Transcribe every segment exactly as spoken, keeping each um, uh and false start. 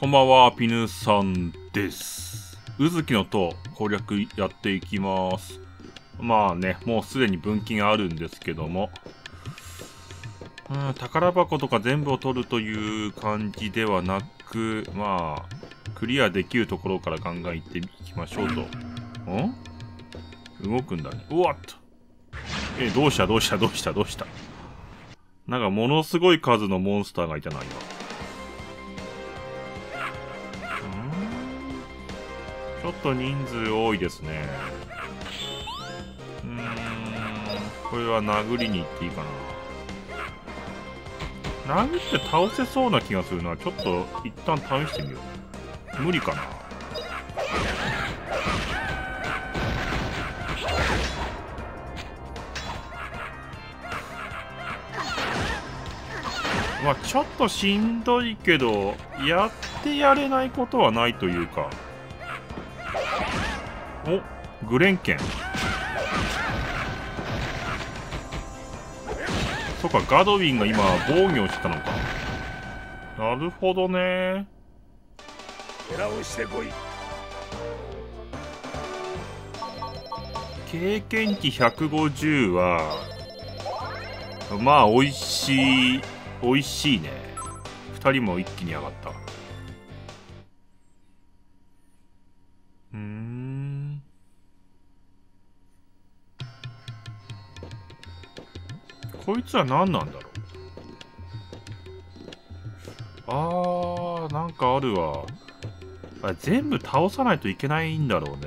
こんばんは、ピヌさんです。うずきの塔攻略やっていきます。まあね、もうすでに分岐があるんですけども。うん、宝箱とか全部を取るという感じではなく、まあ、クリアできるところからガンガン行っていきましょうと。ん？動くんだね。うわっと。え、どうしたどうしたどうしたどうした。なんかものすごい数のモンスターがいたな、今。ちょっと人数多いですね。うーん、これは殴りに行っていいかな。殴って倒せそうな気がするな。ちょっと一旦試してみよう。無理かな。まあちょっとしんどいけど、やってやれないことはないというか。お、グレンケン。そっか、ガドウィンが今防御したのか。なるほどね。経験値ひゃくごじゅうはまあおいしい、おいしいね。ふたりも一気に上がった。こいつは何なんだろう。あー、なんかあるわ。あ、全部倒さないといけないんだろう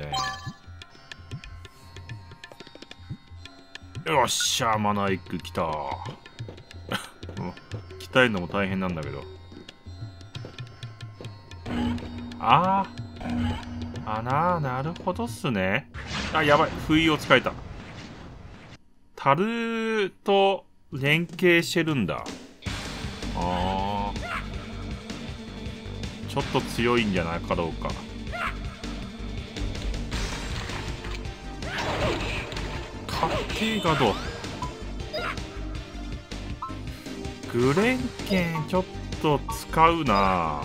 ね。よっしゃ、マナイク来た。鍛えるのも大変なんだけど。あー、あなー、なるほどっすね。あ、やばい、不意を使えた。樽と連携してるんだ。あー、ちょっと強いんじゃないかどうか。かっけえガド。グレンケンちょっと使うな。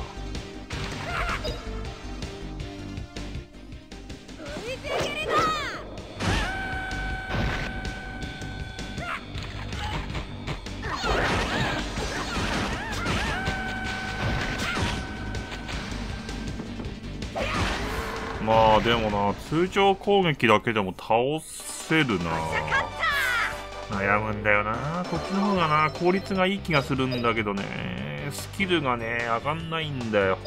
まあでもな、通常攻撃だけでも倒せるな。悩むんだよな。こっちの方がな、効率がいい気がするんだけどね。スキルがね、上がんないんだよ。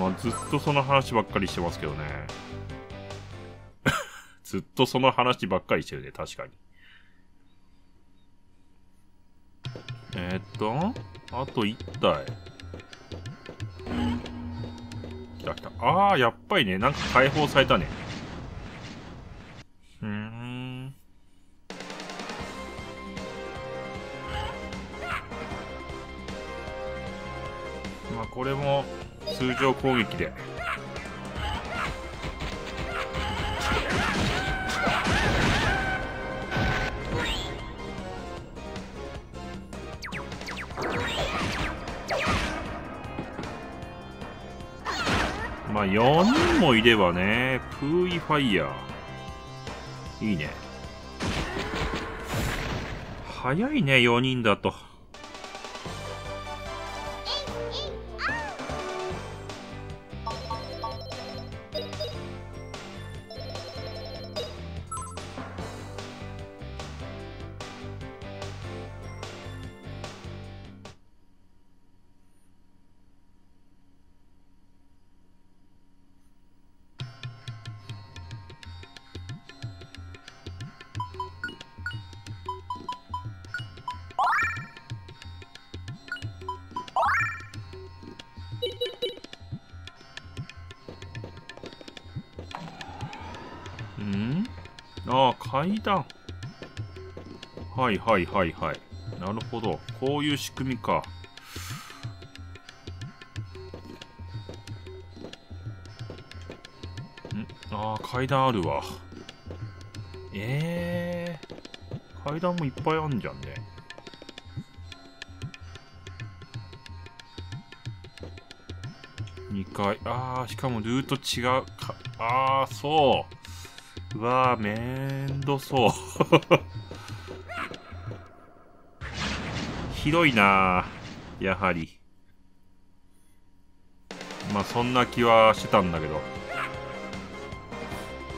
まあ、ずっとその話ばっかりしてますけどね。ずっとその話ばっかりしてるね、確かに。えー、っと、あといち体。来た来た。ああ、やっぱりね、なんか解放されたね。うーん。まあ、これも通常攻撃で。まあよにんもいればね、プーイファイヤー。いいね。早いね、よにんだと。ああ、階段。はいはいはいはい。なるほど。こういう仕組みか。ん？ああ、階段あるわ。ええー。階段もいっぱいあんじゃんね。にかい。ああ、しかもルート違うか。ああ、そう。うわー、めんどそう。ひどいなー、やはり。まあ、そんな気はしてたんだけど。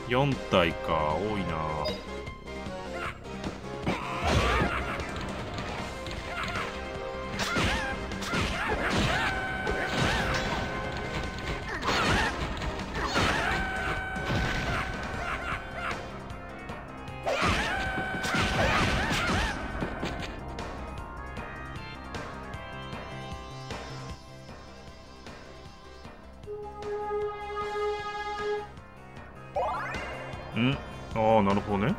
よん体か、多いなー。ん、ああ、なるほどね。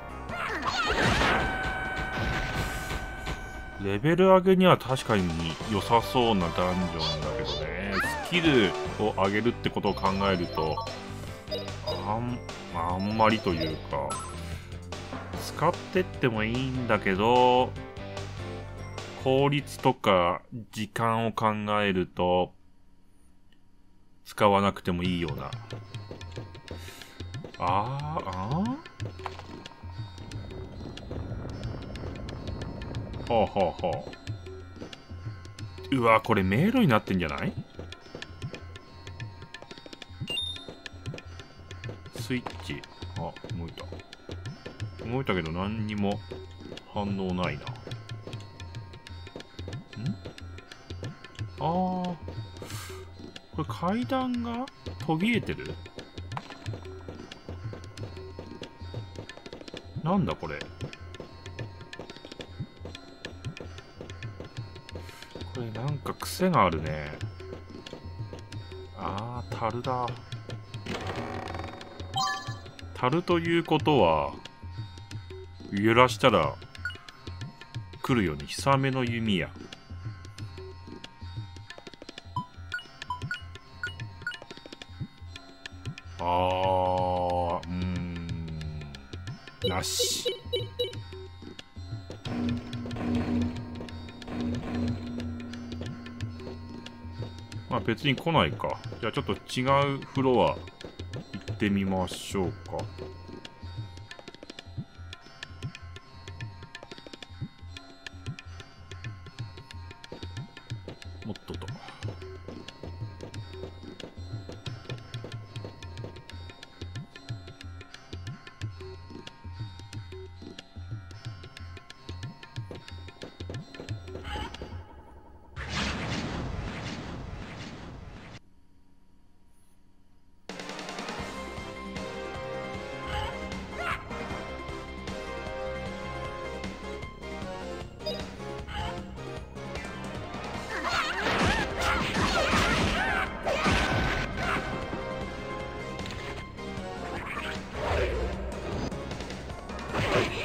レベル上げには確かに良さそうなダンジョンだけどね、スキルを上げるってことを考えるとあん、あんまりというか、使ってってもいいんだけど、効率とか時間を考えると使わなくてもいいような。ああ、ほうほうほう。うわ、これ迷路になってんじゃない？スイッチ。あ、動いた。動いたけど何にも反応ないな。ん？ああ、これ階段が途切れてる？なんだこれ。これなんか癖があるね。ああ、樽だ。樽ということは、揺らしたら来るように、久めの弓矢。なし。まあ別に来ないか。じゃあちょっと違うフロア行ってみましょうか。もっとと。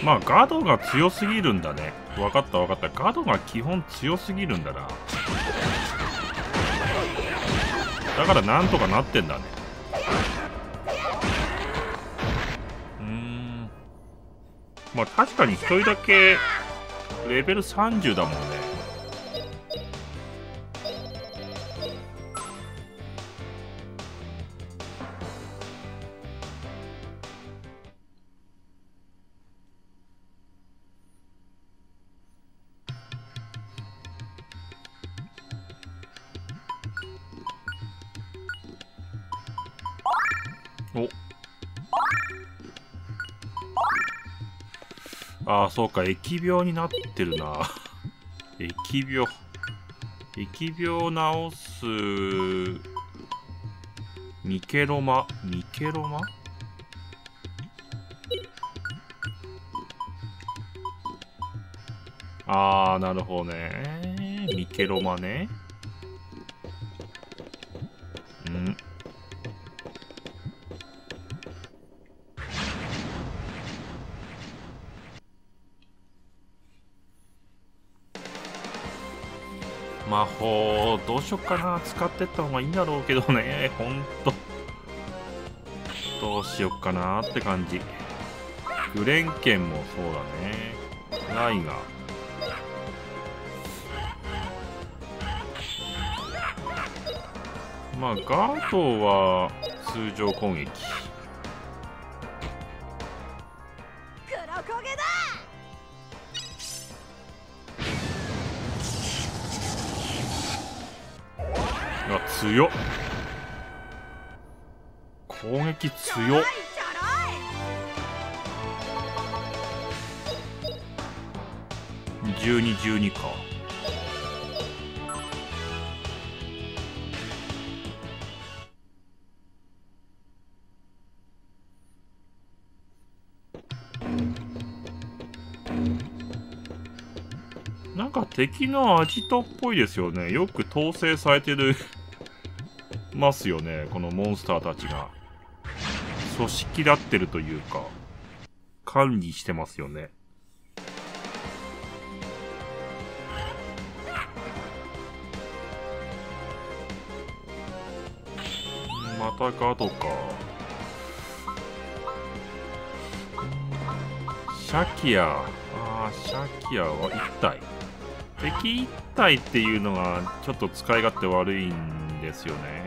まあガドが強すぎるんだね。分かった分かった。ガドが基本強すぎるんだな。だからなんとかなってんだね。うーん。まあ確かに一人だけレベルさんじゅうだもんね。お、ああ、そうか、疫病になってるな。疫病疫病治すミケロマミケロマああ、なるほどね。ミケロマね。うん魔法どうしよっかな。使ってった方がいいんだろうけどね、ほんとどうしよっかなって感じ。グレンケンもそうだね。ライがまあガードは通常攻撃。あ、強っ、攻撃強っ。じゅうに、じゅうにか。なんか敵のアジトっぽいですよね。よく統制されてるますよね、このモンスターたちが。組織立ってるというか、管理してますよね。またガードか。シャキア、あーシャキアはいったい、敵いったいっていうのがちょっと使い勝手悪いんですよね。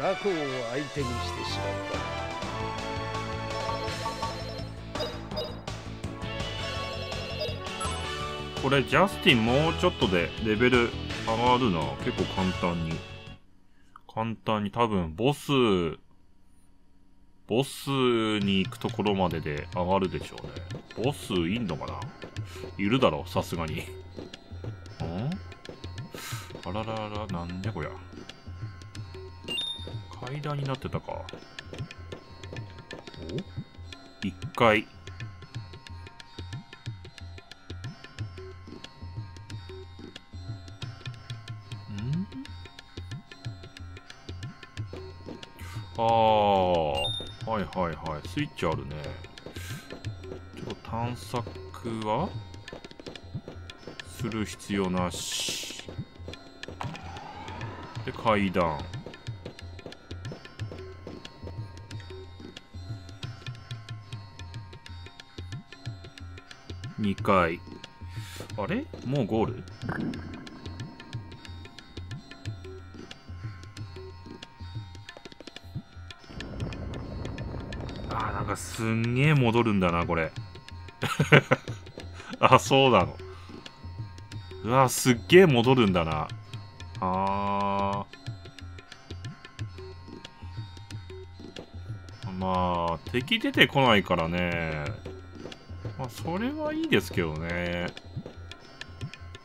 雑魚を相手にしてしまった。これジャスティンもうちょっとでレベル上がるな。結構簡単に簡単に多分ボスボスに行くところまでで上がるでしょうね。ボスいんのかな、いるだろうさすがに。んあららら、なんでこりゃ階段になってたか。おいっかい。んああ、はいはいはい、スイッチあるね。ちょっと探索はする必要なし。で階段。にかい。あれもうゴール？あーなんかすんげえ戻るんだなこれあそうなの。うわーすっげえ戻るんだな。あーまあ敵出てこないからね、まあそれはいいですけどね。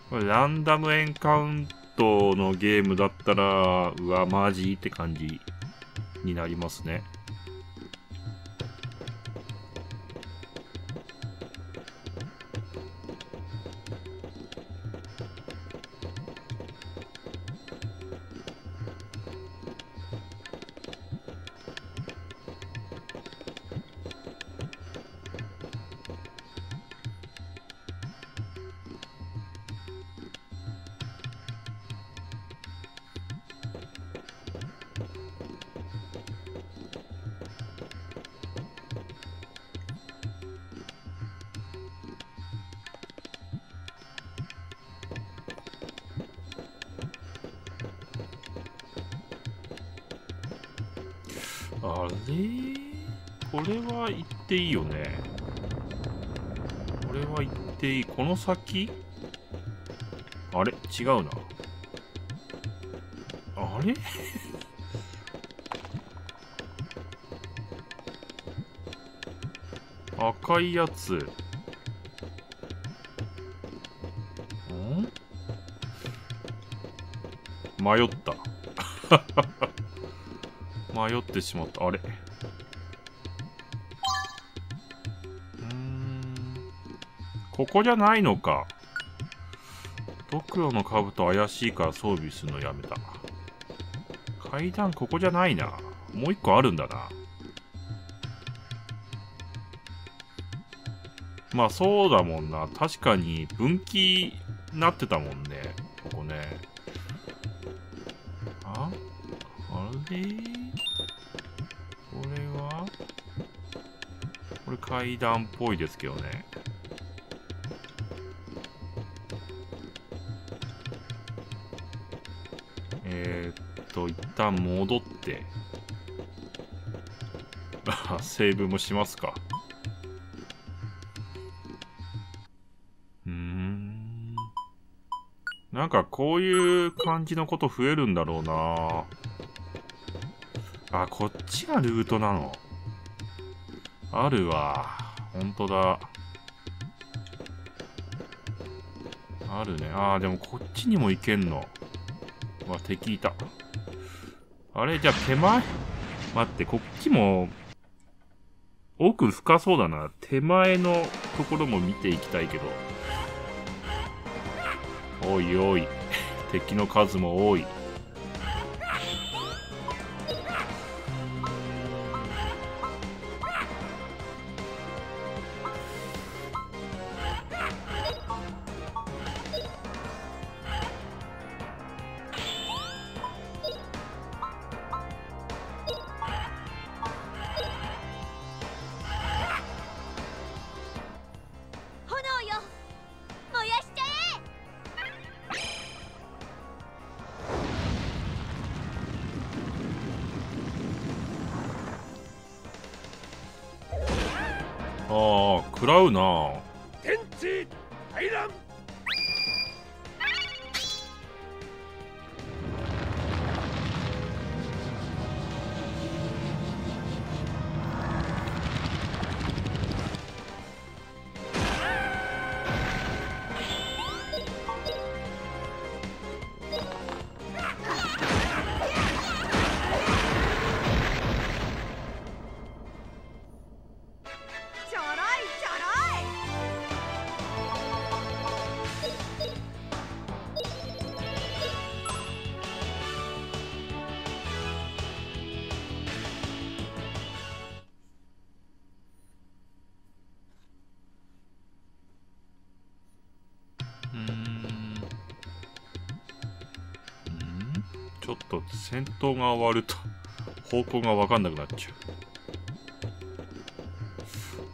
これランダムエンカウントのゲームだったら、うわ、マジって感じになりますね。あれこれは行っていいよね。これは行っていい。この先あれ違うな。あれ赤いやつ。ん迷った迷ってしまった。あれうーんここじゃないのか。ドクロの兜怪しいから装備するのやめた。階段ここじゃないな。もう一個あるんだな。まあそうだもんな。確かに分岐になってたもんね。ここね。ああれこれはこれ階段っぽいですけどね。えーっと、一旦戻って。あ、セーブもしますか。なんかこういう感じのこと増えるんだろうな。あ、こっちがルートなの。あるわ。ほんとだ。あるね。あー、でもこっちにも行けんの。わ、敵いた。あれじゃあ手前待って、こっちも奥深そうだな。手前のところも見ていきたいけど。おいおい、敵の数も多い。ああ、食らうな。天地大乱。ちょっと戦闘が終わると方向が分かんなくなっちゃ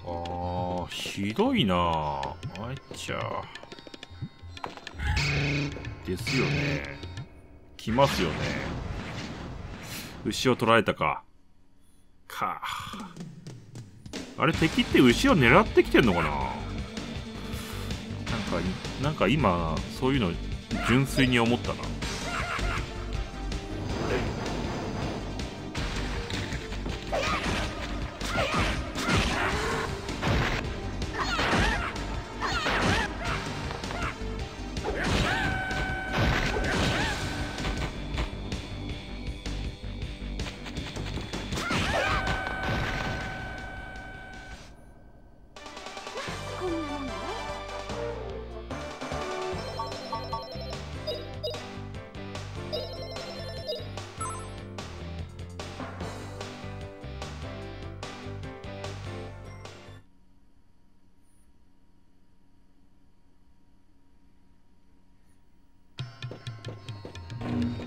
う。あー、ひどいなあ。参っちゃうですよね。来ますよね。牛を取られたかかあれ、敵って牛を狙ってきてんのかな。なんかなんか今そういうの純粋に思ったな。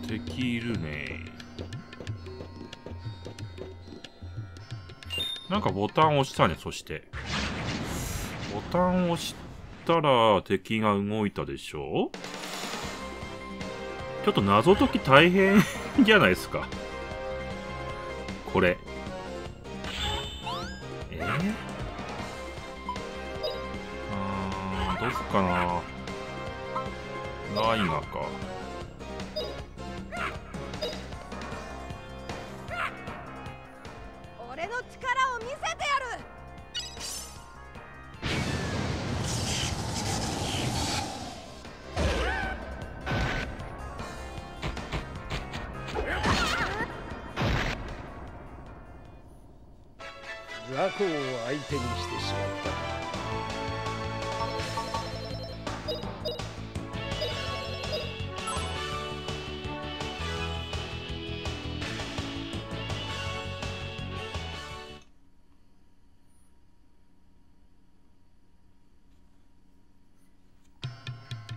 敵いるね。なんかボタンを押したね。そしてボタンを押したら敵が動いたでしょ。ちょっと謎解き大変じゃないですかこれ。えー、あー、どうすっかな。ライナーか。雑魚を相手にしてしまった。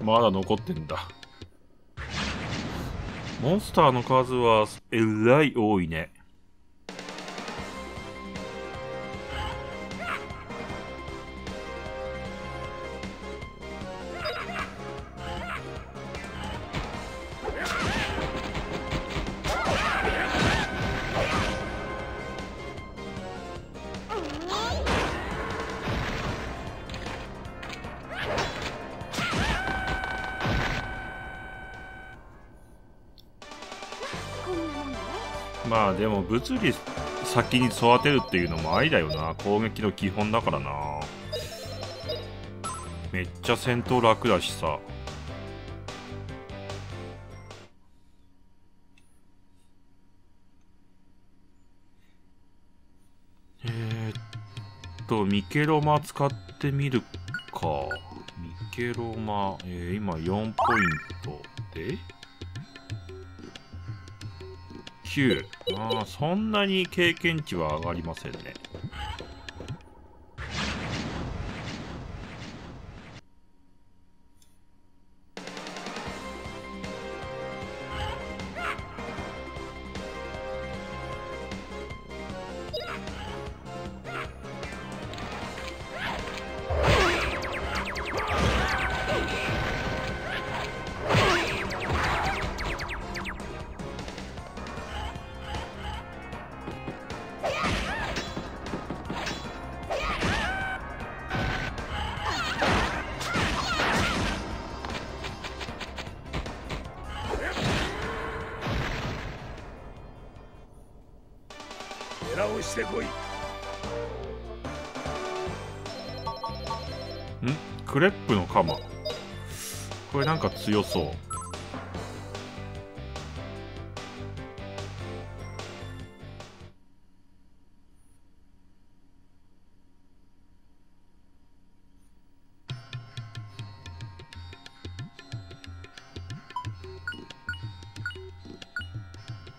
まだ残ってんだ。モンスターの数はえらい多いね。まあでも物理先に育てるっていうのもありだよな。攻撃の基本だからな。めっちゃ戦闘楽だしさ。えー、っとミケロマ使ってみるか。ミケロマ、えー、今よんポイントできゅう。ああ、そんなに経験値は上がりませんね。ん？クレップの鎌、これなんか強そう。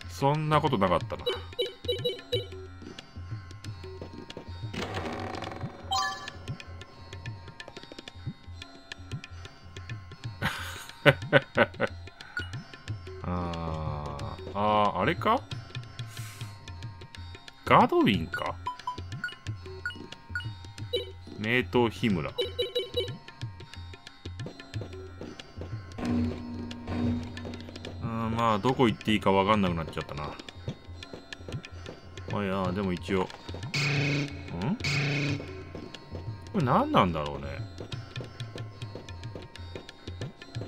そんなことなかったな。あーあー、あれか、ガドウィンか、名刀日村。うん、まあどこ行っていいか分かんなくなっちゃったな。あ、いやでも一応、ん、これ何なんだろうね。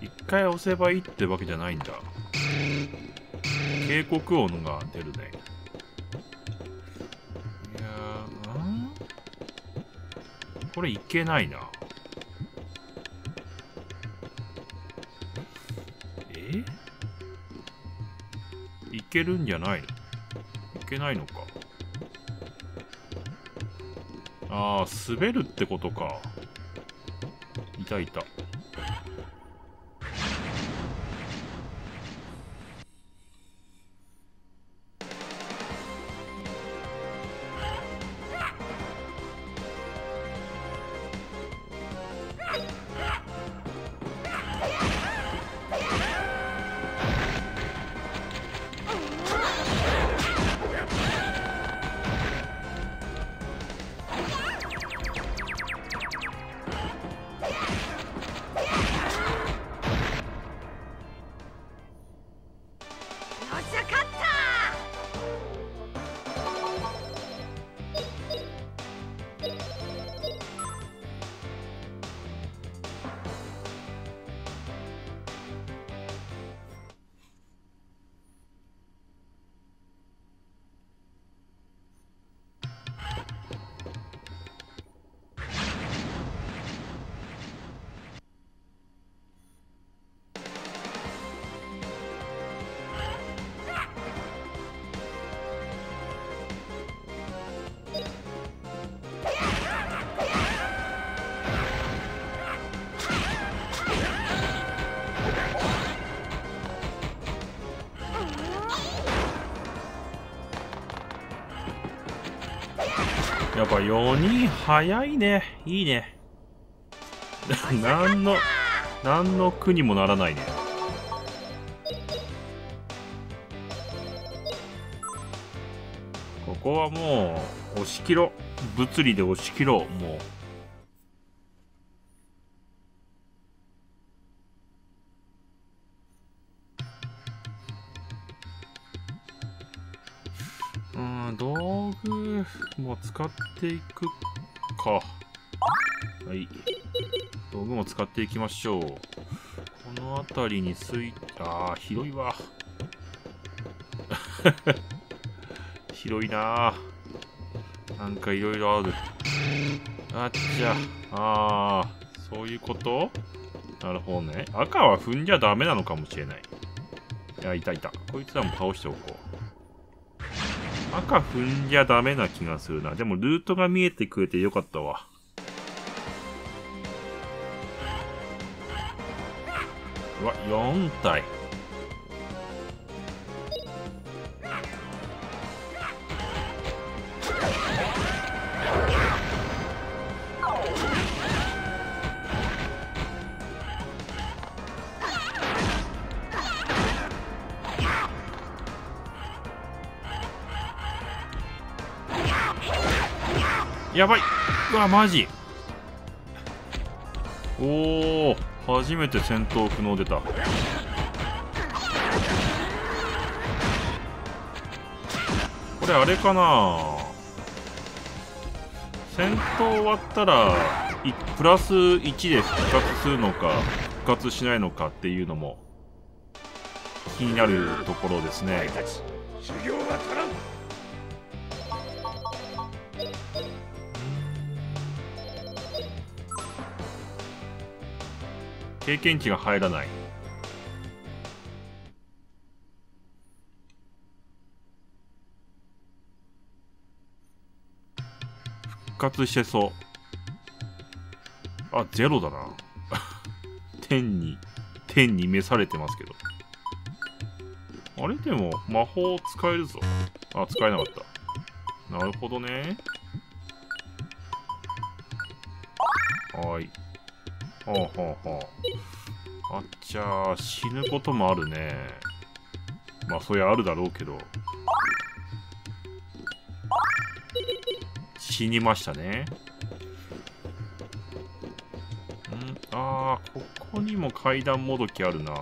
一回押せばいいってわけじゃないんだ。警告音が出るね。いやー、これいけないな。え、いけるんじゃないの？いけないのか。ああ、滑るってことか。いたいた。やっぱよにん早いね。いいね。何の何の苦にもならないね。ここはもう押し切ろう、物理で押し切ろう。もう道具も使っていくか。はい、道具も使っていきましょう。この辺りにスイッチ、あー広いわ広いなー、なんかいろいろある。あっちゃあー、そういうこと。なるほどね。赤は踏んじゃダメなのかもしれない。いや、いたいた、こいつらも倒しておこう。赤踏んじゃダメな気がするな。でもルートが見えてくれてよかったわ。うわ、よん体。やばい、うわマジ。おお、初めて戦闘不能出た。これあれかな、戦闘終わったらプラスいちで復活するのか復活しないのかっていうのも気になるところですね。修行は足らん。経験値が入らない。復活してそう。あ、ゼロだな天に天に召されてますけど。あれでも魔法使えるぞ。あ、使えなかった。なるほどね。はい、ほうほうほう。あっちゃー、死ぬこともあるね。まあそりゃあるだろうけど、死にましたね。んあー、ここにも階段もどきあるな。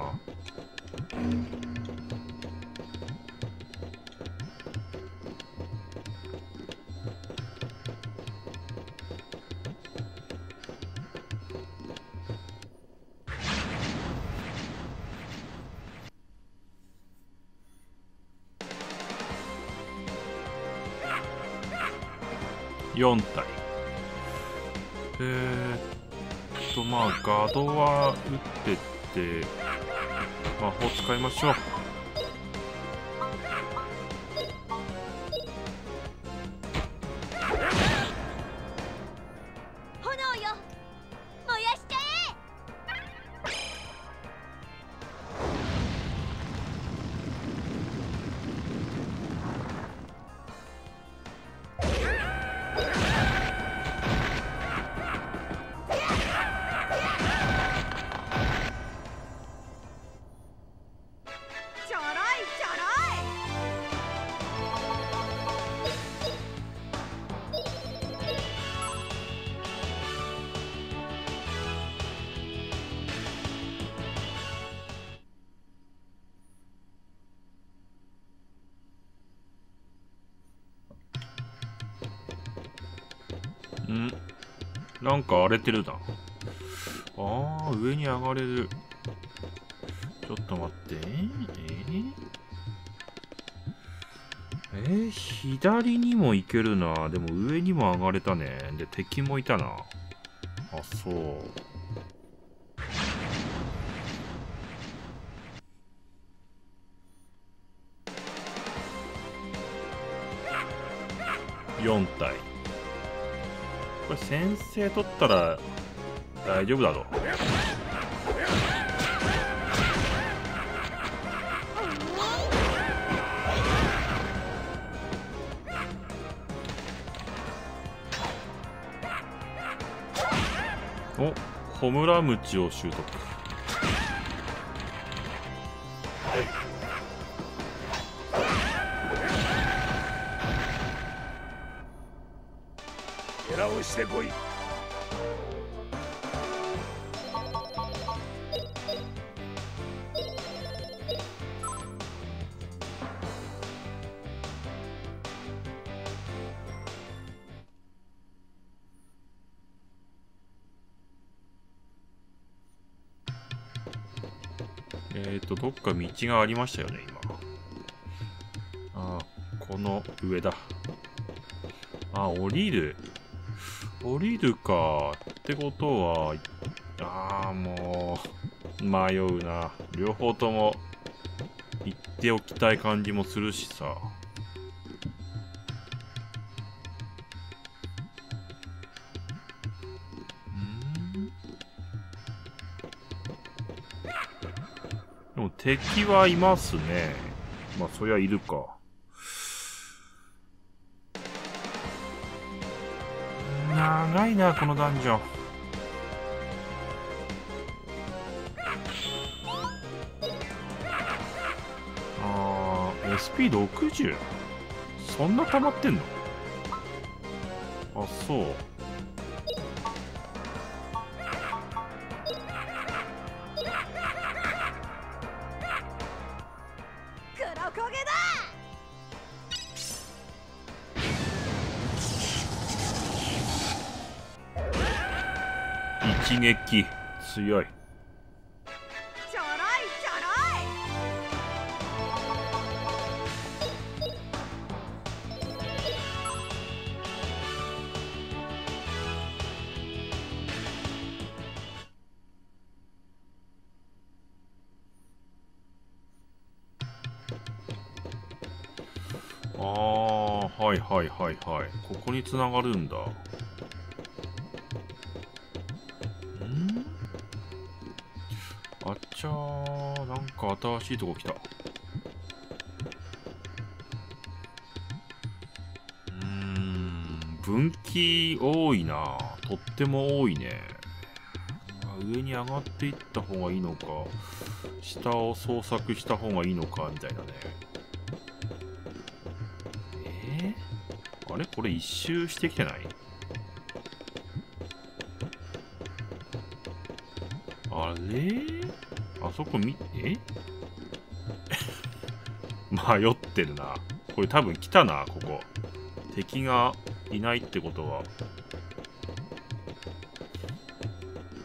よん体。えーっとまあガードは打ってって魔法使いましょう。炎よ、燃やしてん、なんか荒れてるな。あー、上に上がれる。ちょっと待って。えー、えー、左にも行けるな。でも上にも上がれたね。で、敵もいたな。あ、そう。よん体。これ先制取ったら大丈夫だろう。お、ホムラムチを習得。直してこい。えっと、どっか道がありましたよね、今。ああ、この上だ。あ、降りる。降りるか。ってことは、ああ、もう、迷うな。両方とも、行っておきたい感じもするしさ。でも敵はいますね。まあそりゃいるか。長いなこのダンジョン。あー エスピーろくじゅう そんな溜まってんの？あ、そう。一撃強い。ちょろいちょろい。ああ、はいはいはいはい、ここに繋がるんだ。あっちゃー、なんか新しいとこ来た。うーん、分岐多いな。とっても多いね。上に上がっていった方がいいのか、下を捜索した方がいいのかみたいなね。えー、あれこれ一周してきてない？あれあそこ見て迷ってるな。これ多分来たな、ここ。敵がいないってこと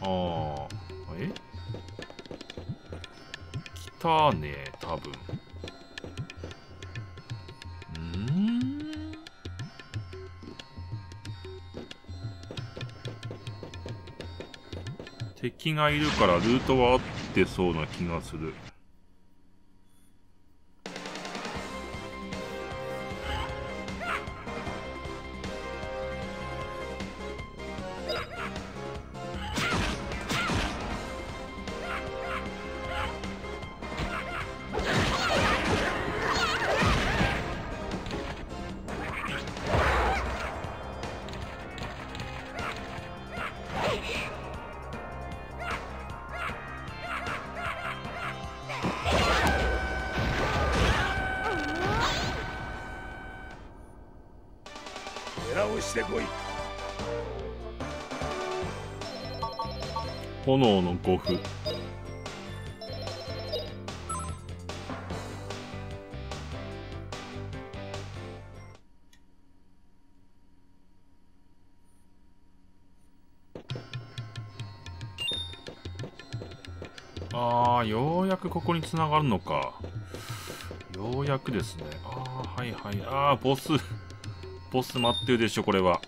は。ああ、え来たね、多分。敵がいるからルートは合ってそうな気がする。炎の護符。ああ、ようやくここに繋がるのか。ようやくですね。ああ、はいはい。ああ、ボスボス待ってるでしょこれは。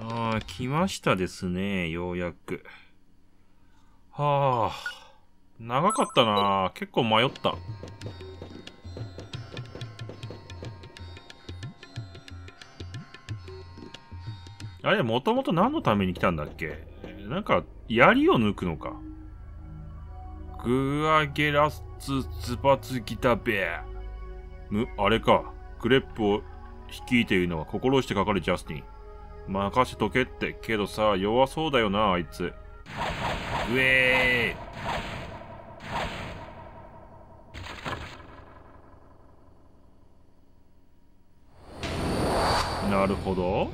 あー、来ましたですね、ようやく。はあ、長かったな。結構迷った。あれ、もともと何のために来たんだっけ？なんか、槍を抜くのか。グアゲラスツツバツギタベむ、あれか。クレップを率いているのは心してかかるジャスティン。任せとけって、けどさ、弱そうだよな、あいつ。うえーい。なるほど。よっ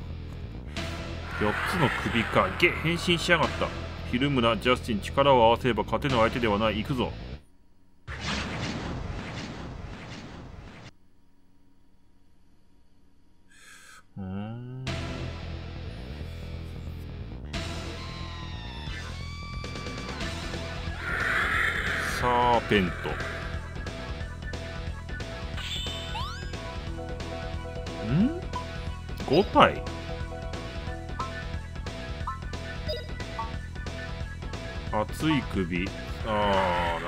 つの首か。げ、変身しやがった。ヒルムラ、ジャスティン、力を合わせれば勝てぬ相手ではない。行くぞ。うーん。サーペント。んごたい熱い首、ああ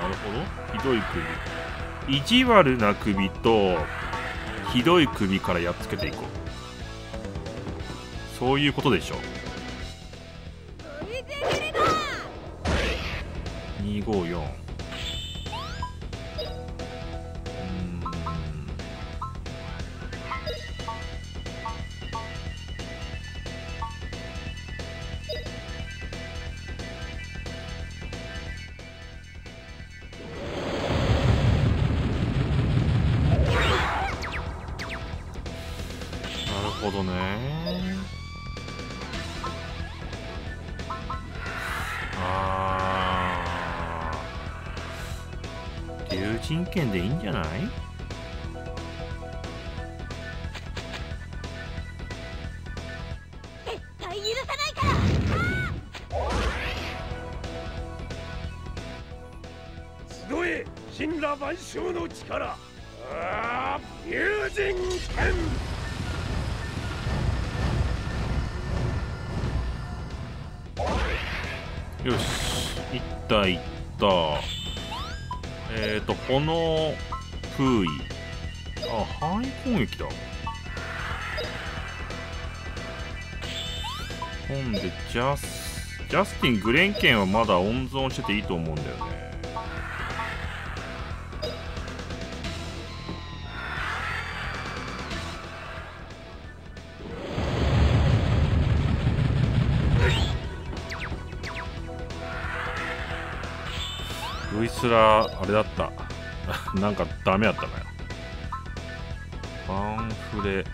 なるほど。ひどい首、意地悪な首とひどい首からやっつけていこう。そういうことでしょう。にごよん剣でいいんじゃない？絶対許さないから。集え、神羅万象の力。ああ、竜神剣。よし、いったいった。えーと、炎封印。あ、範囲攻撃だ。ほんで、ジャス、ジャスティン、グレンケンはまだ温存してていいと思うんだよね。ウイスラーあれだったなんかダメだったな。バンフレ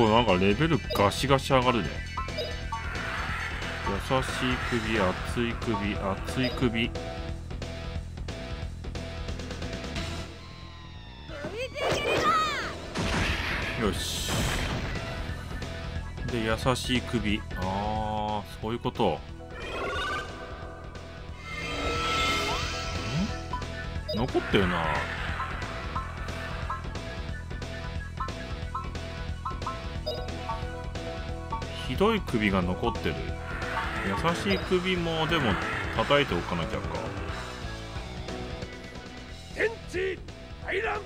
なんかレベルガシガシ上がるね。優しい首、熱い首、熱い首。よし。で、優しい首。ああ、そういうこと。ん？残ってるな。ひどい首が残ってる。優しい首もでも叩いておかなきゃか。天地大乱。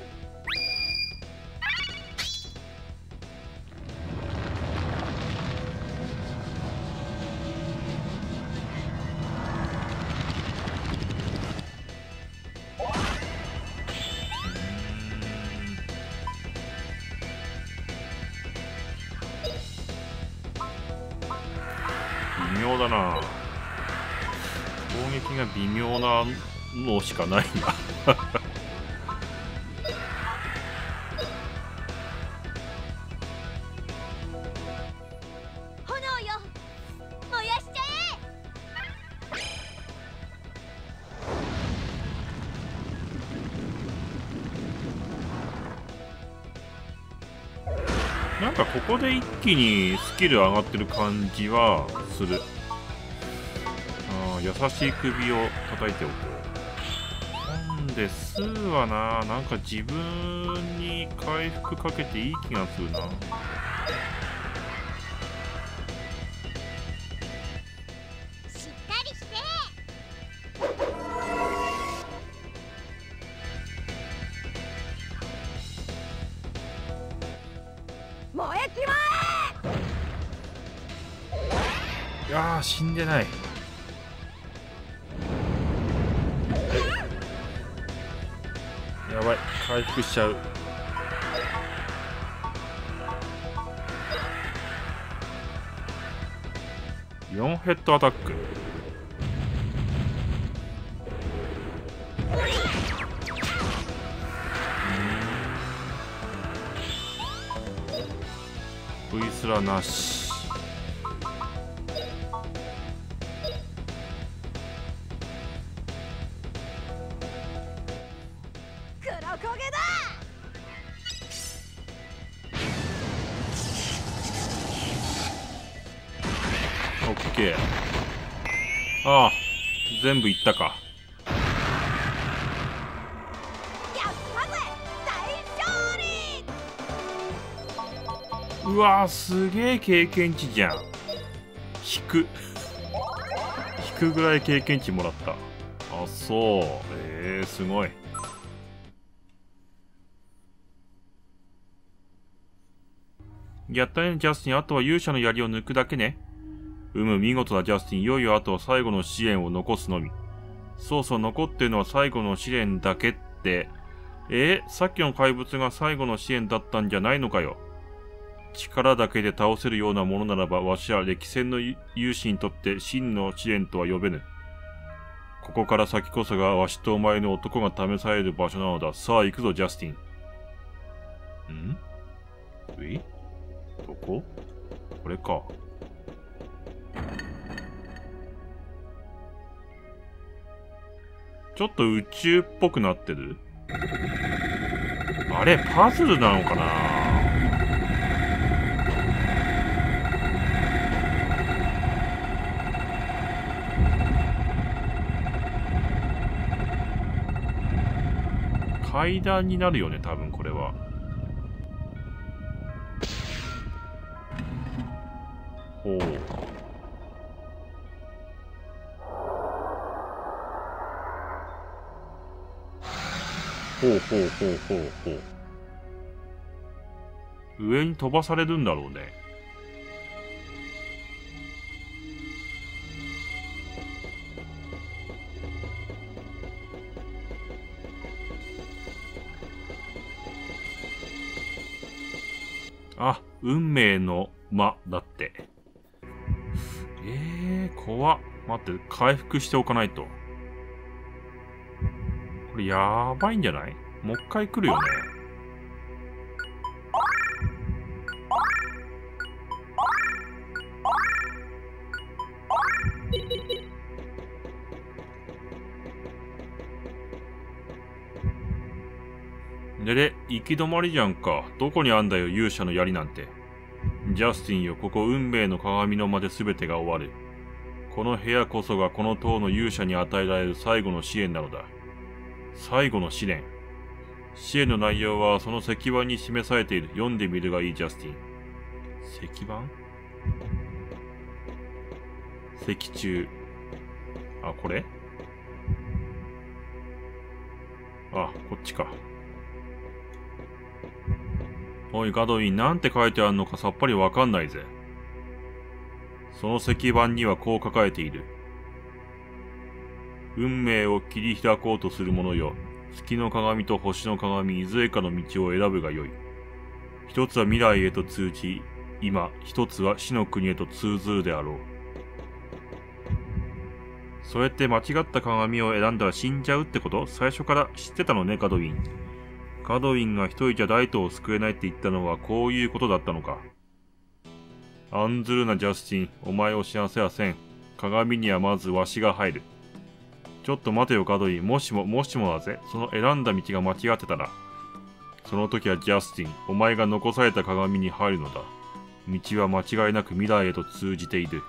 微妙なのしかないな炎よ、燃やしちゃえ。なんかここで一気にスキル上がってる感じはする。優しい首を叩いておこう。なんでスーはな、なんか自分に回復かけていい気がするな。しっかりして。燃えちまえ。やー、死んでない。やばい、回復しちゃう。よんヘッドアタック。Vすらなし。ああ、全部いったか。うわー、すげえ経験値じゃん。引く引くぐらい経験値もらった。あ、そう。えー、すごい。やったねジャスティン、あとは勇者の槍を抜くだけね。うむ、見事なジャスティン。いよいよあとは最後の試練を残すのみ。そうそう、残ってるのは最後の試練だけって。えー、さっきの怪物が最後の試練だったんじゃないのかよ。力だけで倒せるようなものならば、わしは歴戦の勇士にとって真の試練とは呼べぬ。ここから先こそがわしとお前の男が試される場所なのだ。さあ行くぞ、ジャスティン。ん？え？どこ？これか。ちょっと宇宙っぽくなってる？あれ、パズルなのかな？階段になるよね、多分これは。ほう。ほうほうほうほうほう。上に飛ばされるんだろうね。あ、運命の間だって。えー、怖っ。待って、回復しておかないと。これやばいんじゃない？もう一回来るよね。でれ、行き止まりじゃんか。どこにあんだよ、勇者の槍なんて。ジャスティンよ、ここ運命の鏡の間で全てが終わる。この部屋こそがこの塔の勇者に与えられる最後の試練なのだ。最後の試練。試練の内容はその石板に示されている。読んでみるがいい、ジャスティン。石板？石柱。あ、これ？あ、こっちか。おい、ガドウィン、なんて書いてあるのかさっぱりわかんないぜ。その石板にはこう書かれている。運命を切り開こうとする者よ。月の鏡と星の鏡、いずれかの道を選ぶがよい。一つは未来へと通じ、今、一つは死の国へと通ずるであろう。そうやって間違った鏡を選んだら死んじゃうってこと？最初から知ってたのね、ガドウィン。ガドウィンが一人じゃ大東を救えないって言ったのはこういうことだったのか。案ずるな、ジャスティン。お前を死なせはせん。鏡にはまずわしが入る。ちょっと待てよ、ガドウィン。もしも、もしもだぜ。その選んだ道が間違ってたら、その時はジャスティン、お前が残された鏡に入るのだ。道は間違いなく未来へと通じている。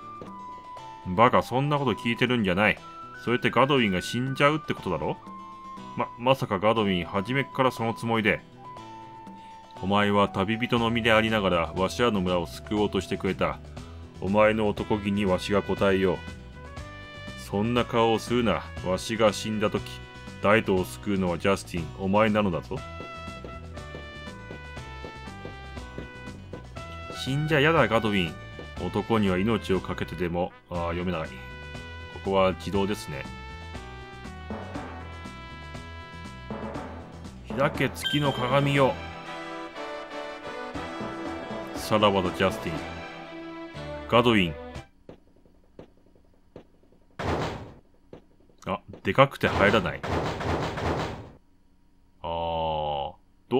バカ、そんなこと聞いてるんじゃない。それってガドウィンが死んじゃうってことだろ？ま、まさかガドウィン、初めっからそのつもりで。お前は旅人の身でありながら、わしらの村を救おうとしてくれた。お前の男気にわしが応えよう。そんな顔をするな。わしが死んだとき、大東を救うのはジャスティン、お前なのだぞ。死んじゃやだ、ガドウィン。男には命を懸けてでも、あ、読めない。ここは自動ですね。開け月の鏡よ。さらばとジャスティン。ガドウィン。あ、でかくて入らない。あー。ど、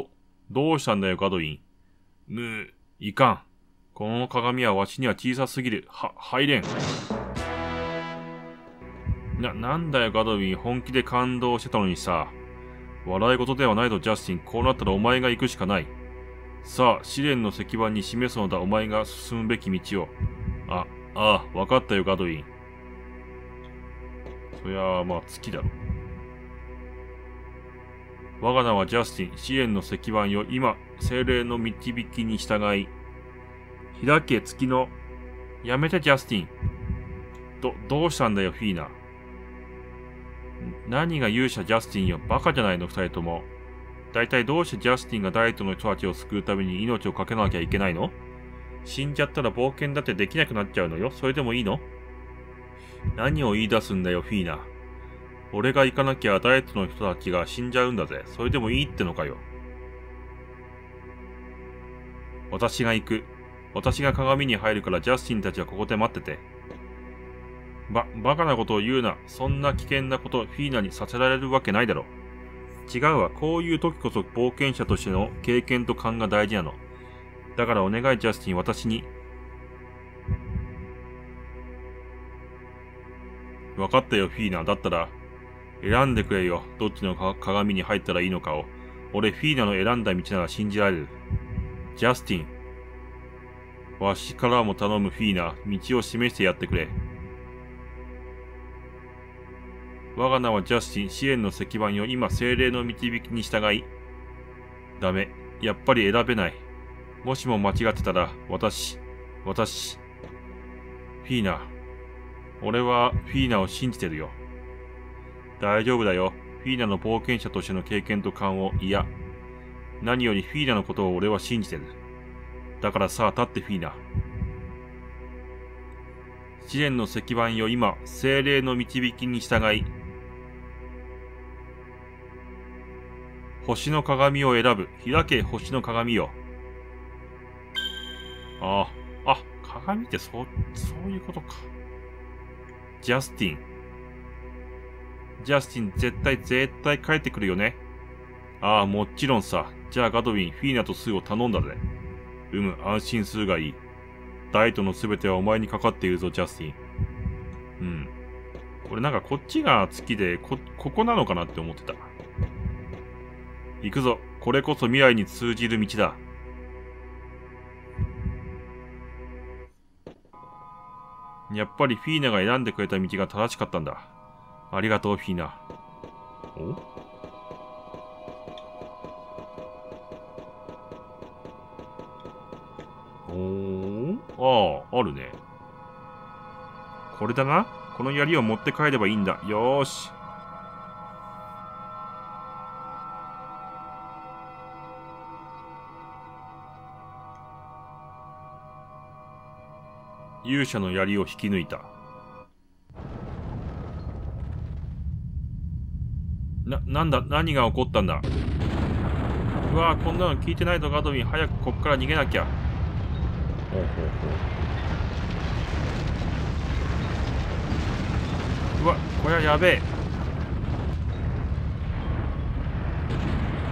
どうしたんだよ、ガドウィン。むー、いかん。この鏡はわしには小さすぎる。は、入れん。な、なんだよ、ガドウィン。本気で感動してたのにさ。笑い事ではないとジャスティン。こうなったらお前が行くしかない。さあ、試練の石板に示すのだ。お前が進むべき道を。あ、ああ、わかったよ、ガドウィン。そりゃあ、まあ、月だろ。我が名はジャスティン。試練の石板よ。今、精霊の導きに従い。開け月の。やめて、ジャスティン。ど、どうしたんだよ、フィーナ。何が勇者ジャスティンよ。バカじゃないの、二人とも。大体どうしてジャスティンがダイエットの人たちを救うために命を懸けなきゃいけないの？死んじゃったら冒険だってできなくなっちゃうのよ。それでもいいの？何を言い出すんだよ、フィーナ。俺が行かなきゃダイエットの人たちが死んじゃうんだぜ。それでもいいってのかよ。私が行く。私が鏡に入るからジャスティンたちはここで待ってて。ば、バカなことを言うな。そんな危険なことをフィーナにさせられるわけないだろ。違うわ。こういう時こそ冒険者としての経験と勘が大事なの。だからお願いジャスティン、私に。分かったよフィーナ。だったら選んでくれよ。どっちの鏡に入ったらいいのかを。俺フィーナの選んだ道なら信じられる。ジャスティン。わしからも頼むフィーナ。道を示してやってくれ。我が名はジャスティン。試練の石板よ。今、精霊の導きに従い。ダメ。やっぱり選べない。もしも間違ってたら、私、私、フィーナ。俺はフィーナを信じてるよ。大丈夫だよ。フィーナの冒険者としての経験と勘を、いや、何よりフィーナのことを俺は信じてる。だからさあ、立ってフィーナ。試練の石板よ。今、精霊の導きに従い。星の鏡を選ぶ。開け星の鏡よ。ああ、あ、鏡ってそ、そういうことか。ジャスティン。ジャスティン、絶対、絶対帰ってくるよね。ああ、もちろんさ。じゃあガドウィン、フィーナとスーを頼んだぜ。うむ、安心するがいい。ダイトのすべてはお前にかかっているぞ、ジャスティン。うん。これなんかこっちが月で、こ、ここなのかなって思ってた。行くぞ。これこそ未来に通じる道だ。やっぱりフィーナが選んでくれた道が正しかったんだ。ありがとう、フィーナ。お？おー、ああ、あるね。これだな。この槍を持って帰ればいいんだ。よーし。勇者の槍を引き抜いた。な、なんだ、何が起こったんだ。うわぁ、こんなの聞いてないぞ、ガドウィン。早くこっから逃げなきゃ。ほうほうほう。うわ、これはやべえ。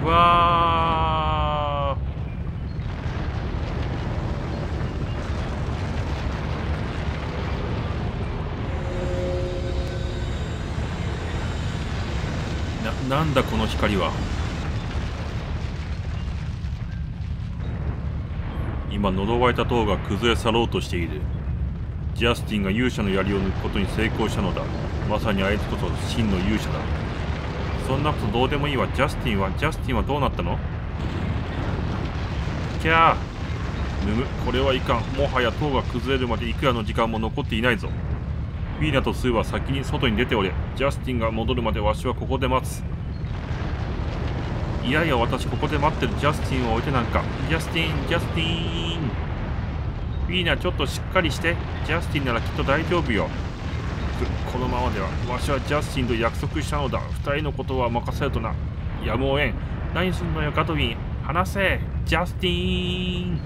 うわー。な、なんだこの光は。今、呪われた塔が崩れ去ろうとしている。ジャスティンが勇者の槍を抜くことに成功したのだ。まさにあいつこそ真の勇者だ。そんなことどうでもいいわ。ジャスティンは、ジャスティンはどうなったの？キャー！むむ、これはいかん。もはや塔が崩れるまでいくらの時間も残っていないぞ。フィーナとスーは先に外に出ておれ。ジャスティンが戻るまでわしはここで待つ。いやいや、私ここで待ってる。ジャスティンを置いてなんか。ジャスティン、ジャスティン。ウィーナーちょっとしっかりして、ジャスティンならきっと大丈夫よ。このままでは、わしはジャスティンと約束したのだ。二人のことは任せるとな。やむをえん。何すんのよ、ガトウィン。話せ、ジャスティン。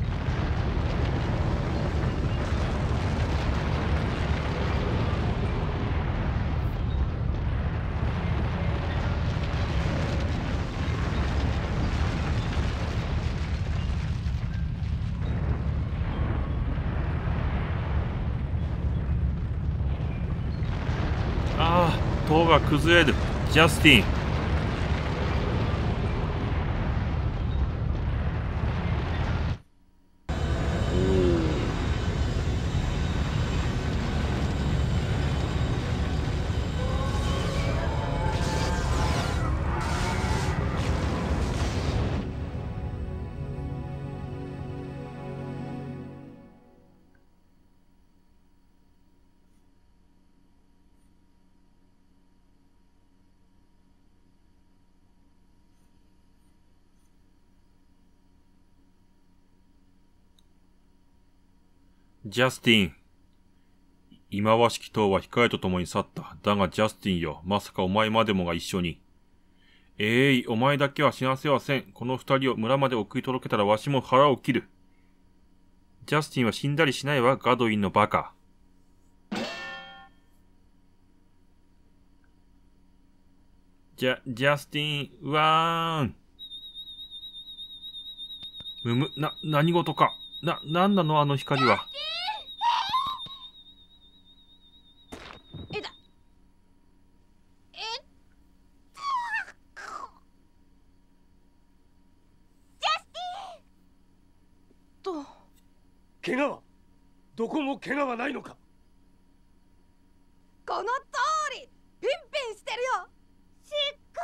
ああ、塔が崩れる。ジャスティン。ジャスティン。忌まわしき塔は光と共に去った。だがジャスティンよ、まさかお前までもが一緒に。ええい、お前だけは死なせはせん。この二人を村まで送り届けたらわしも腹を切る。ジャスティンは死んだりしないわ、ガドウィンのバカ。じゃ、ジャスティン、ワーン。むむ、な、何事か。な、なんなのあの光は。怪我はどこも怪我はないのか。この通り、ピンピンしてるよ。すっご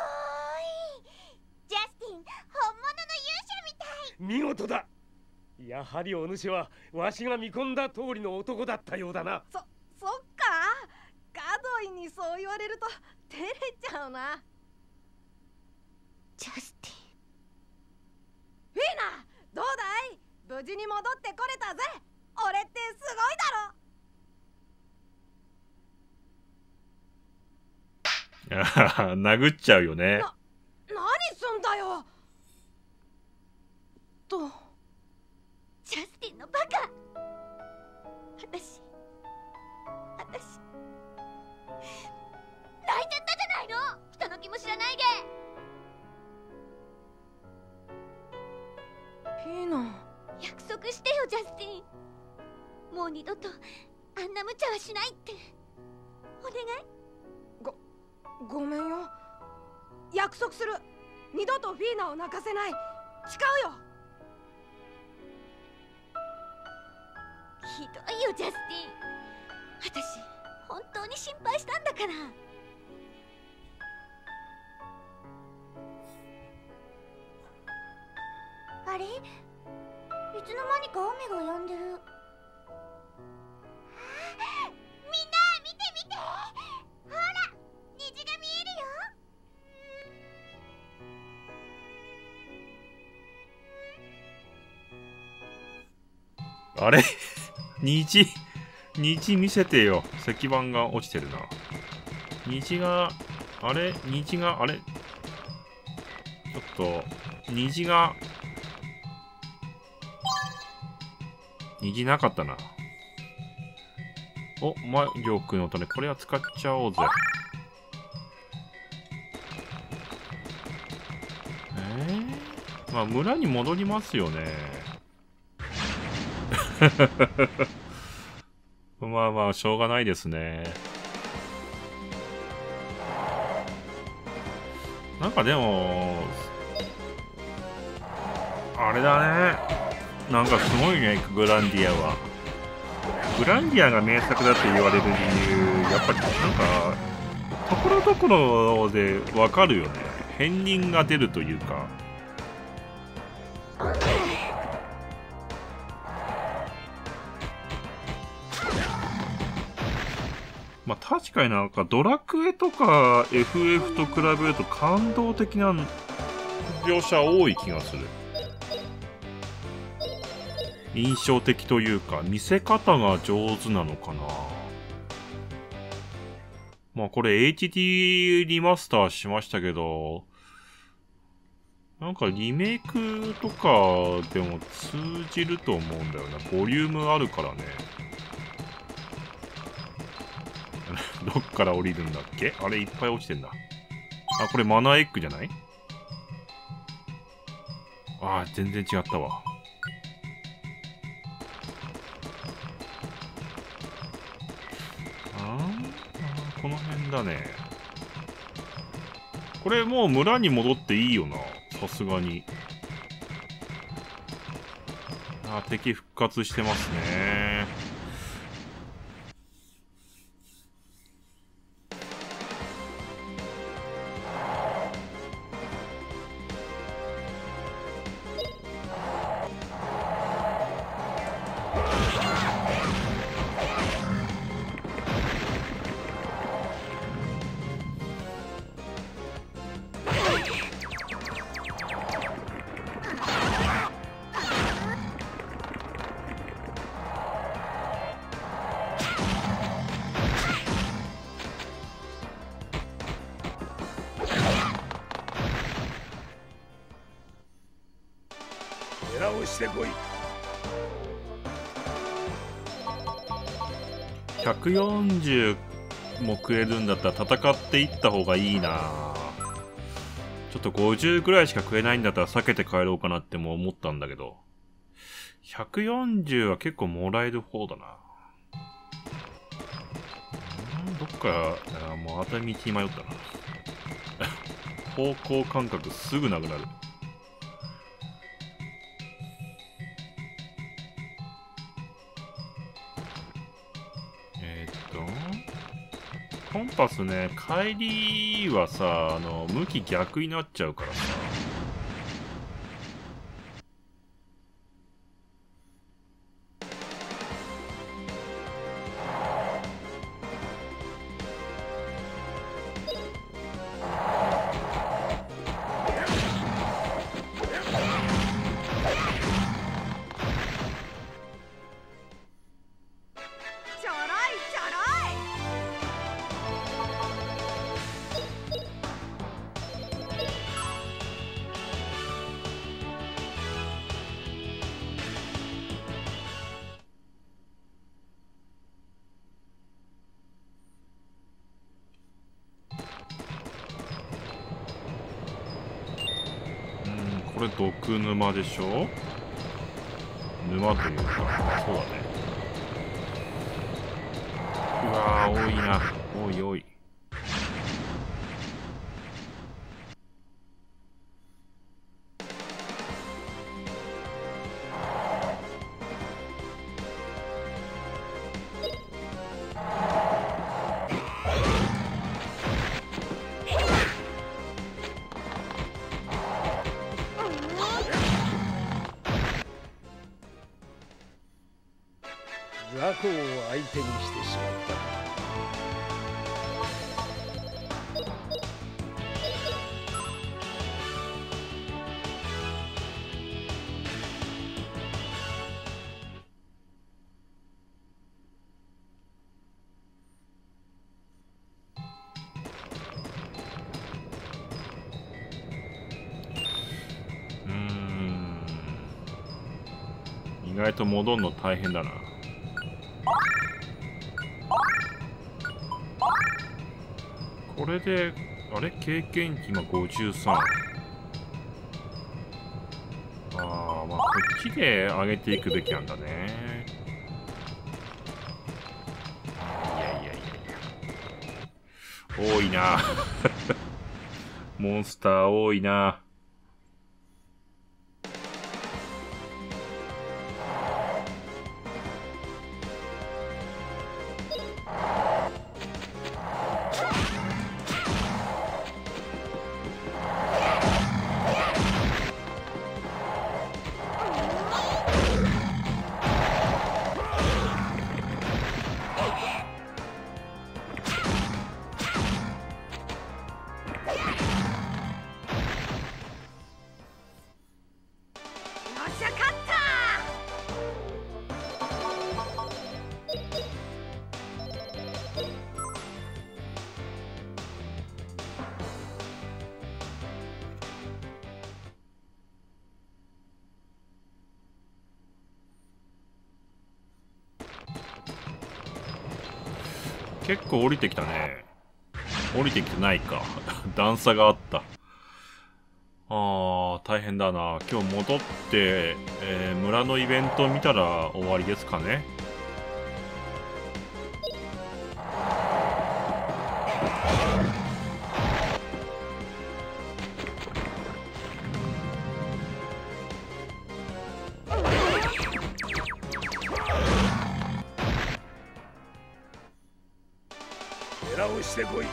い。ジャスティン、本物の勇者みたい。見事だ。やはりお主はわしが見込んだ通りの男だったようだな。そそっか。ガドウィンにそう言われると照れちゃうな。ジャスティン、ウィーナ、どうだい？無事に戻ってこれたぜ。俺ってすごいだろ。殴っちゃうよね。な、何すんだよ。と、ジャスティンのバカ。私、私、泣いちゃったじゃないの。人の気も知らないで。ピーナ。約束してよ、ジャスティン。もう二度とあんな無茶はしないって。お願い。ご、ごめんよ。約束する。二度とフィーナを泣かせない。誓うよ。ひどいよ、ジャスティン。私、本当に心配したんだから。あれ？いつの間にか雨が止んでる。みんな見て見て、ほら虹が見えるよ。あれ虹、虹見せてよ。石板が落ちてるな。虹があれ、虹があれ、ちょっと虹が虹なかったな。お、魔力の種、これは使っちゃおうぜ。えー、まあ村に戻りますよね。まあまあしょうがないですね。なんかでもあれだね。なんかすごいね、グランディアは。グランディアが名作だって言われる理由、やっぱりなんかところどころでわかるよね。片鱗が出るというか。まあ確かになんかドラクエとか エフエフ と比べると感動的な描写多い気がする。印象的というか、見せ方が上手なのかな。まあこれ エイチディー リマスターしましたけど、なんかリメイクとかでも通じると思うんだよな。ボリュームあるからね。どっから降りるんだっけ？あれいっぱい落ちてんだ。あ、これマナーエッグじゃない？ああ、全然違ったわ。ああ、この辺だね。これもう村に戻っていいよな。さすがに。ああ、敵復活してますね。ひゃくよんじゅうも食えるんだったら戦っていった方がいいな。ちょっとごじゅうぐらいしか食えないんだったら避けて帰ろうかなっても思ったんだけど、ひゃくよんじゅうは結構もらえる方だな。どっからあもう熱海道に迷ったな。方向感覚すぐなくなる。コンパスね、帰りはさ、あの、向き逆になっちゃうからさ。毒沼でしょ？沼というか、そうだね。うわー、多いな。多い多い。意外と戻るの大変だな。これであれ経験値今ごじゅうさん。ああ、まあこっちで上げていくべきなんだね。いやいやいやいや多いな。モンスター多いな。結構降りてきたね。降りてきてないか。段差があった。あー、大変だな。今日戻って、えー、村のイベント見たら終わりですかね。してこい。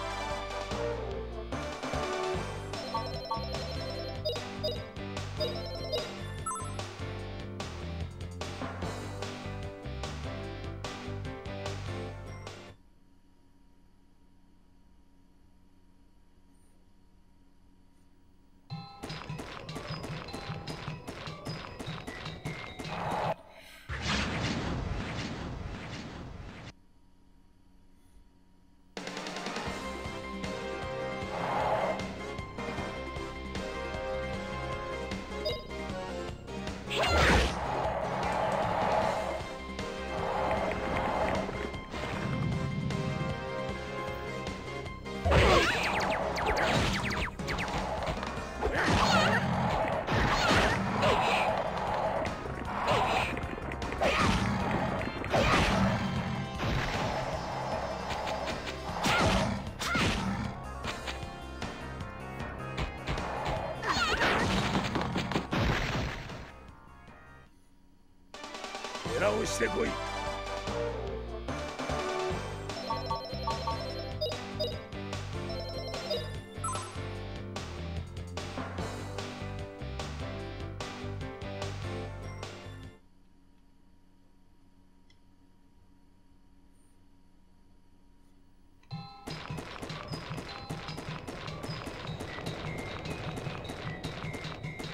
してこい。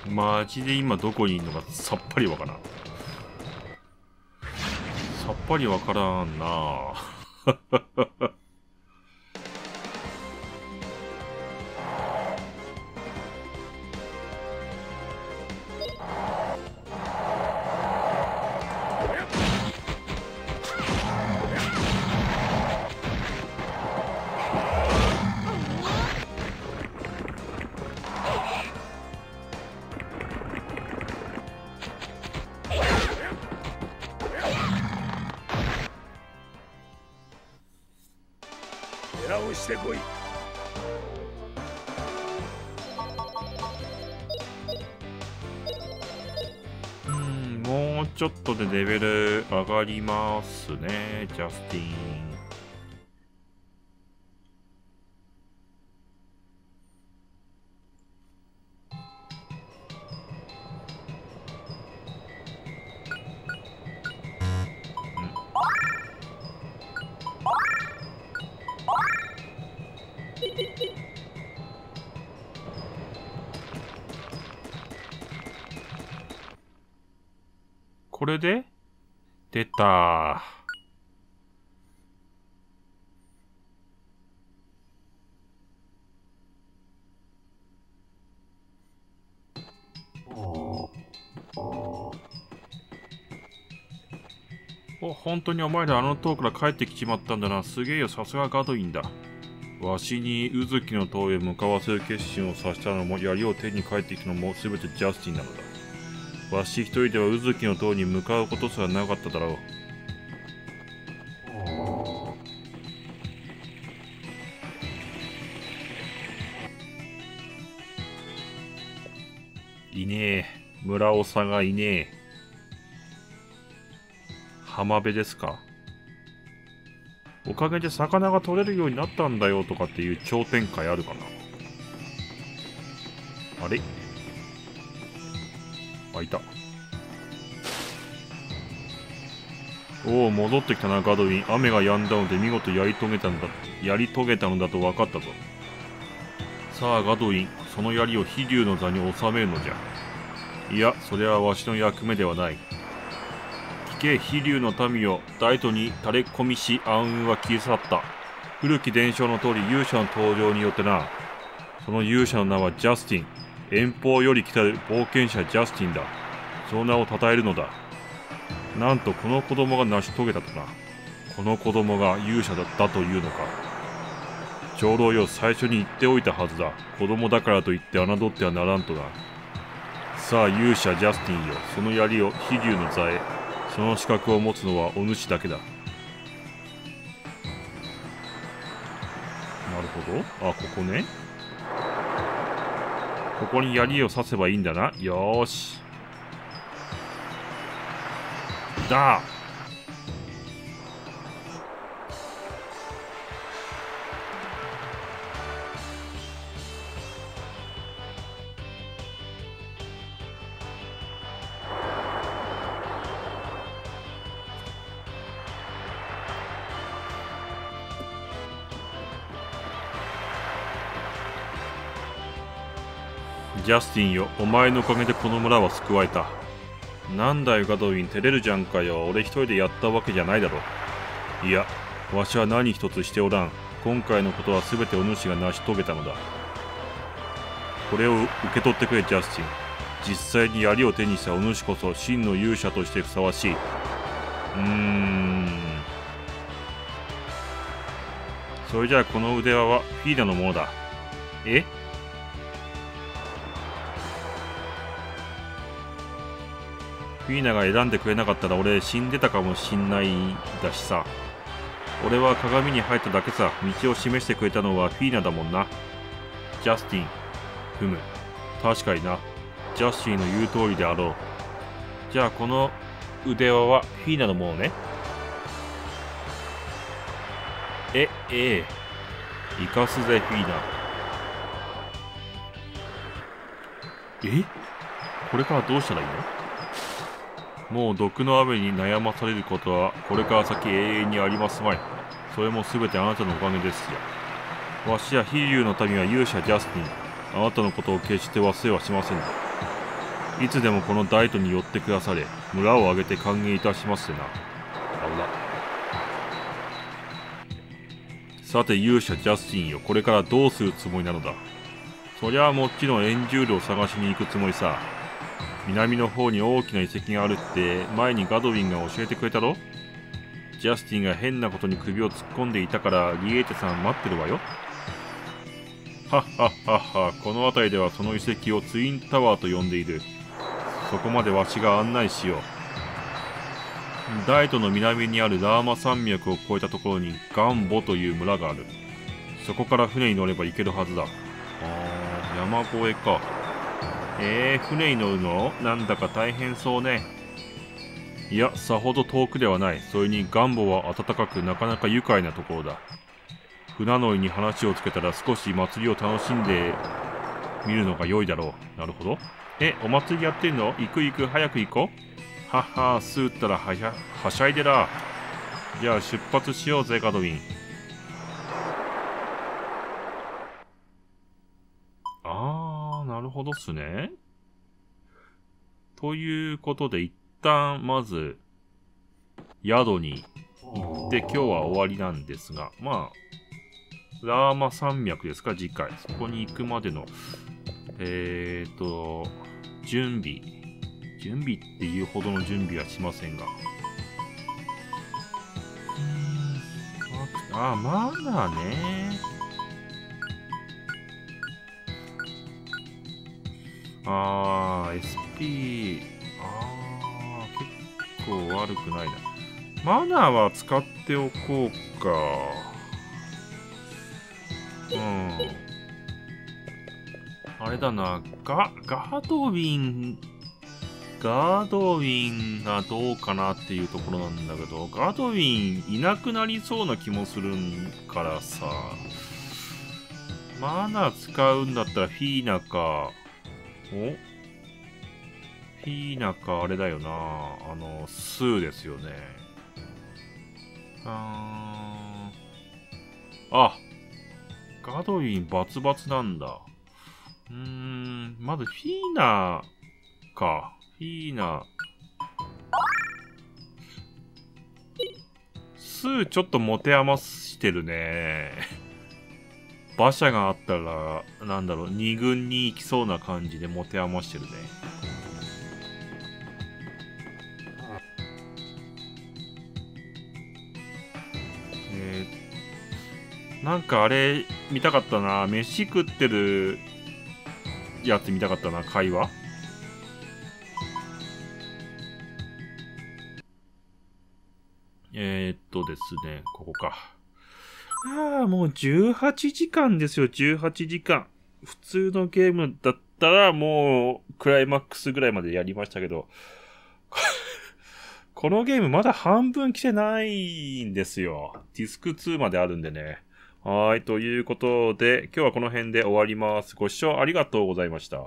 マジで今どこにいるのかさっぱりわからん。やっぱりわからんなぁ。してこい。うん、もうちょっとでレベル上がりますね、ジャスティン。これで出た。お、本当にお前らあの塔から帰ってきちまったんだな。すげえよ、さすがガドウィンだ。わしにウズキの塔へ向かわせる決心をさせたのも、槍を手に帰ってきたのも全てジャスティンなのだ。わし一人では渦木の塔に向かうことすらなかっただろう。いねえ、村長がいねえ。浜辺ですか。おかげで魚が取れるようになったんだよとかっていう超展開あるかな。あれ、いた。おお、戻ってきたなガドウィン。雨が止んだので見事やり遂げたのだやり遂げたのだと分かったぞ。さあガドウィン、その槍を飛竜の座に収めるのじゃ。いや、それはわしの役目ではない。聞け飛竜の民よ、大都に垂れ込みし暗雲は消え去った。古き伝承の通り勇者の登場によってな。その勇者の名はジャスティン。遠方より来たる冒険者ジャスティンだ。その名を称えるのだ。なんとこの子供が成し遂げたとな。この子供が勇者だったというのか。長老よ、最初に言っておいたはずだ。子供だからといって侮ってはならんとな。さあ勇者ジャスティンよ、その槍を飛竜の座へ。その資格を持つのはお主だけだ。なるほど。あ、ここね。ここに槍を刺せばいいんだな。よーし。だージャスティンよ、お前のおかげでこの村は救われた。なんだよガドウィン、照れるじゃんかよ。俺一人でやったわけじゃないだろ。いや、わしは何一つしておらん。今回のことは全てお主が成し遂げたのだ。これを受け取ってくれジャスティン。実際に槍を手にしたお主こそ真の勇者としてふさわしい。うーん、それじゃあこの腕輪はフィーダのものだ。えフィーナが選んでくれなかったら俺死んでたかもしんないだしさ。俺は鏡に入っただけさ。道を示してくれたのはフィーナだもんな。ジャスティン。ふむ。確かにな。ジャスティンの言う通りであろう。じゃあこの腕輪はフィーナのものね。え、ええ。生かすぜフィーナ。え？これからどうしたらいいの？もう毒の雨に悩まされることはこれから先永遠にありますまい。それも全てあなたのおかげですや。わしや飛竜の民は勇者ジャスティン、あなたのことを決して忘れはしません。いつでもこの大都に寄ってくだされ、村を挙げて歓迎いたしますな。あら。さて勇者ジャスティンよ、これからどうするつもりなのだ。そりゃあもちろんエンジュールを探しに行くつもりさ。南の方に大きな遺跡があるって前にガドウィンが教えてくれたろ。ジャスティンが変なことに首を突っ込んでいたからリエーテさん待ってるわよ。はっはっはっは。この辺りではその遺跡をツインタワーと呼んでいる。そこまでわしが案内しよう。大都の南にあるラーマ山脈を越えたところにガンボという村がある。そこから船に乗れば行けるはずだ。あー、山越えか。えー、船に乗るの？なんだか大変そうね。いや、さほど遠くではない。それにガンボは暖かくなかなか愉快なところだ。船乗りに話をつけたら少し祭りを楽しんでみるのが良いだろう。なるほど。え、お祭りやってんの？行く行く、早く行こう。はっはー、すうったらはしゃ、はしゃいでら。じゃあ出発しようぜ、ガドウィン。なるほどっすね。ということで一旦まず宿に行って今日は終わりなんですが、まあラーマ山脈ですか次回。そこに行くまでのえーと準備準備っていうほどの準備はしませんが、あ、まだね。あー、エスピー、あー、結構悪くないな。マナーは使っておこうか。うん。あれだな、ガ、ガドウィン、ガドウィンがどうかなっていうところなんだけど、ガドウィンいなくなりそうな気もするからさ、マナー使うんだったらフィーナか、おフィーナか、あれだよな。あの、スーですよね。あー。あ、ガドウィンバツバツなんだ。うーん、まずフィーナか。フィーナ。スーちょっと持て余してるね。馬車があったら、なんだろう、二軍に行きそうな感じで持て余してるね。えー、なんかあれ見たかったな、飯食ってるやつ見たかったな、会話。えー、っとですね、ここか。ああ、もうじゅうはちじかんですよ、じゅうはちじかん。普通のゲームだったらもうクライマックスぐらいまでやりましたけど、このゲームまだ半分来てないんですよ。ディスクツーまであるんでね。はい、ということで今日はこの辺で終わります。ご視聴ありがとうございました。